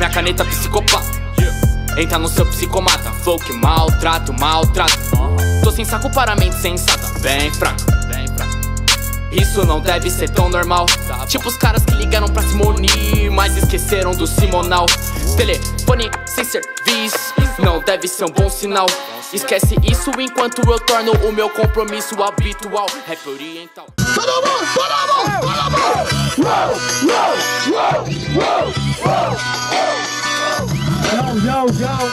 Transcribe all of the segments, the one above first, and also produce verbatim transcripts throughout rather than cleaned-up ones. minha caneta psicopata. Entra no seu psicomata, flow que maltrato, maltrato. Tô sem saco para a mente sensata, bem fraca. Isso não deve ser tão normal. Tipo os caras que ligaram pra Simone, mas esqueceram do Simonal. Telefone sem serviço não deve ser um bom sinal. Esquece isso enquanto eu torno o meu compromisso habitual. Rap oriental. Todo mundo, todo mundo, todo mundo. Uou, uou, uou, uou, uou. Jau, jau, jau.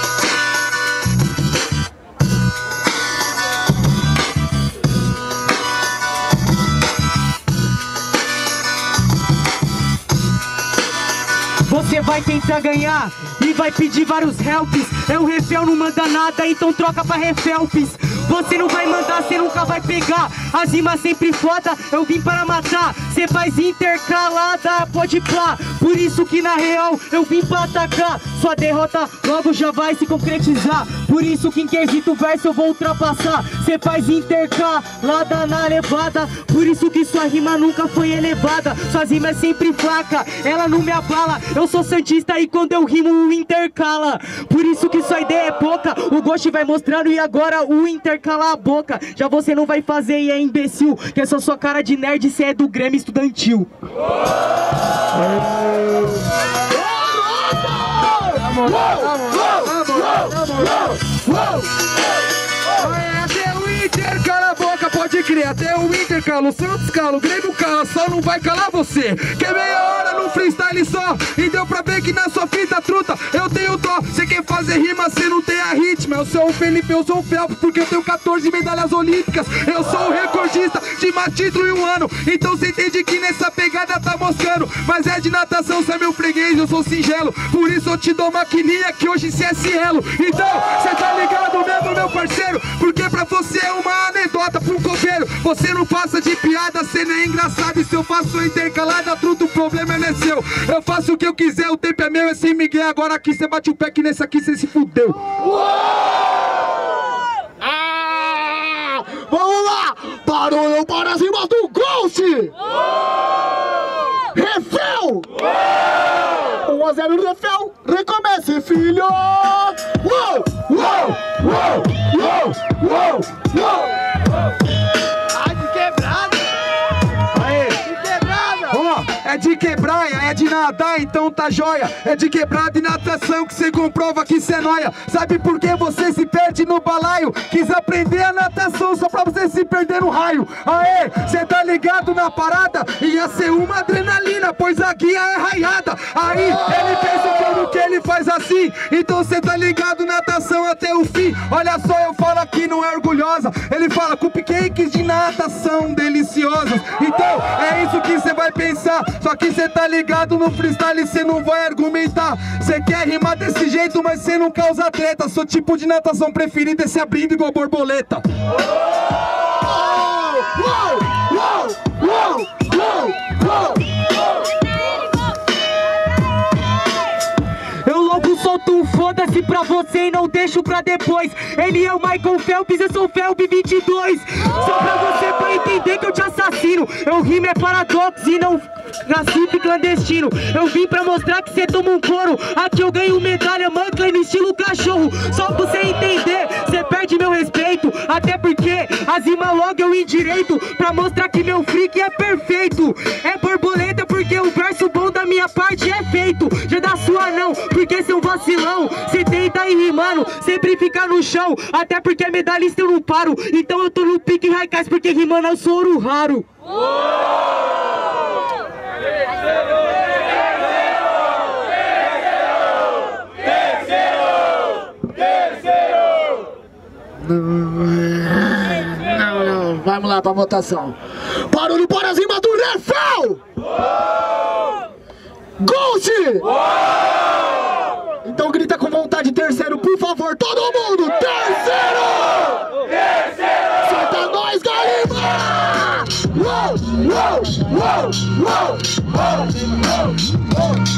Você vai tentar ganhar e vai pedir vários helps. É o Refel, não manda nada, então troca pra Refelps. Você não vai mandar, você nunca vai pegar. As rimas sempre foda, eu vim para matar. Você faz intercalada, pode plá. Por isso que na real eu vim pra atacar. Sua derrota logo já vai se concretizar. Por isso que em quesito verso eu vou ultrapassar. Você faz intercalada na levada. Por isso que sua rima nunca foi elevada. Suas rimas é sempre fraca, ela não me abala. Eu sou santista e quando eu rimo intercala. Por isso que sua ideia é pouca. O Ghost vai mostrando e agora o intercala. Cala a boca, já você não vai fazer e é imbecil, que essa sua cara de nerd, cê é do Grêmio Estudantil. Pode crer, até o Inter cala, o Santos cala, o Grêmio cala, só não vai calar você. Que é meia hora no freestyle só, e deu pra ver que na sua fita truta eu tenho dó. Você quer fazer rima, cê não tem a ritmo. Eu sou o Felipe, eu sou o Felps, porque eu tenho quatorze medalhas olímpicas. Eu sou o recordista de mais título em um ano. Então cê entende que nessa pegada tá moscando. Mas é de natação, cê é meu freguês, eu sou singelo. Por isso eu te dou maquininha, que hoje cê é cielo. Então cê tá ligado mesmo, meu parceiro, porque pra você é uma anedota. Você não passa de piada, cê não é engraçado. E se eu faço intercalada, truta, o problema não é seu. Eu faço o que eu quiser, o tempo é meu, é sem migué. Agora aqui cê bate o pé, que nesse aqui cê se fudeu. Ah, vamos lá! Barulho para as rimas do Ghost! Refel! um a zero no Refel, recomece, filho! Uou! Uou! Uou! Uou! Uou! É de quebrar, é de nadar, então tá joia. É de quebrada e natação que cê comprova que cê é nóia. Sabe por que você se perde no balaio? Quis aprender a natação só pra você se perder no raio. Aê, cê tá ligado na parada? Ia ser uma adrenalina, pois a guia é raiada. Aí ele pensa que eu no que ele faz assim. Então cê tá ligado, natação até o fim. Olha só, eu falo aqui, não é orgulhosa. Ele fala cupcakes de natação deliciosas. Então é isso que cê vai pensar. Só que cê tá ligado no freestyle, cê não vai argumentar. Cê quer rimar desse jeito, mas cê não causa treta. Seu tipo de natação preferida é se abrindo igual borboleta. Eu logo solto um foda-se pra você e não deixo pra depois. Ele é o Michael Phelps, eu sou o Phelps vinte e dois. Só pra você pra entender que eu te assassino. Eu rimo é paradoxo e não... nascido clandestino, eu vim pra mostrar que cê toma um couro. Aqui eu ganho medalha, mancla no estilo cachorro. Só pra você entender, cê perde meu respeito. Até porque as rimas logo eu indireito, pra mostrar que meu freak é perfeito. É borboleta porque o verso bom da minha parte é feito. Já da sua não, porque cê é um vacilão. Cê tenta ir rimando, sempre fica no chão. Até porque medalhista eu não paro. Então eu tô no pique Raikais, porque rimando eu sou ouro raro. Não, não, vamos lá pra votação. Barulho para as rimas do Refel! Ghost! Então grita com vontade, terceiro, por favor, todo mundo! Terceiro! Terceiro! Solta nós, galera! Uou, uou, uou, uou, uou, uou.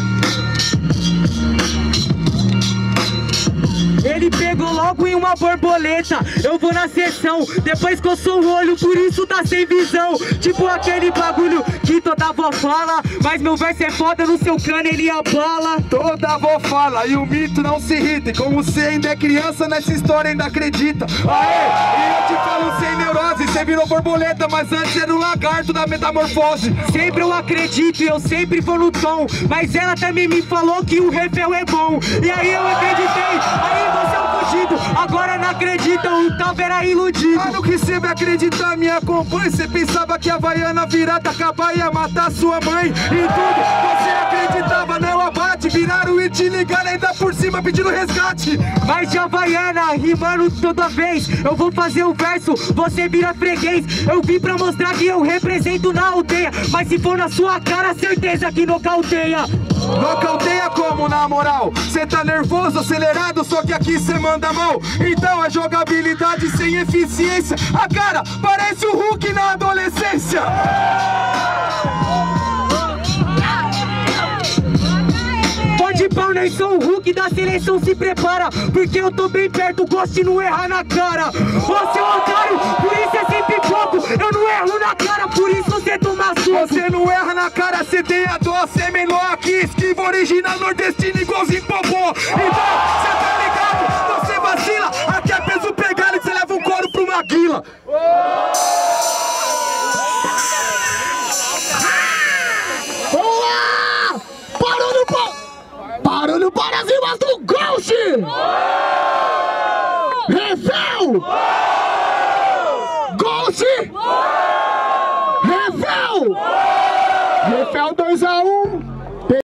ele pegou logo em uma borboleta. Eu vou na sessão, depois que eu sou o olho, por isso tá sem visão. Tipo aquele bagulho que toda avó fala, mas meu verso é foda, no seu crânio ele abala. Toda avó fala e o mito não se irrita, e como você ainda é criança, nessa história ainda acredita. Aê, e eu te falo sem neurose, você virou borboleta, mas antes era o lagarto da metamorfose. Sempre eu acredito e eu sempre vou no tom, mas ela também me falou que o Refel é bom. E aí eu acreditei, aí você é um fugido. Agora não acredita, o tal era iludido. Mano, que você vai acreditar, me acompanha. Você pensava que a Havaiana virada acabar ia matar sua mãe. E tudo você acreditava, não abate. Viraram e te ligaram ainda por cima pedindo resgate. Mas de Havaiana, rimando toda vez, eu vou fazer o verso, você vira freguês. Eu vim pra mostrar que eu represento na aldeia, mas se for na sua cara, certeza que nocauteia. Nocauteia como, na moral? Cê tá nervoso, acelerado, só que aqui cê manda mal. Então a jogabilidade sem eficiência, a cara parece o Hulk na adolescência. Pau, nem sou o Hulk da seleção, se prepara, porque eu tô bem perto, gosto de não errar na cara. Você é um otário, por isso é sempre pouco. Eu não erro na cara, por isso você toma suco. Você não erra na cara, você tem a dó, você é menor aqui, esquiva original nordestina igualzinho popô. Então, você tá ligado, você vacila, aqui é peso pegado e você leva um couro pro Maguila. Para as rimas do Ghost! Oh! Refel! Oh!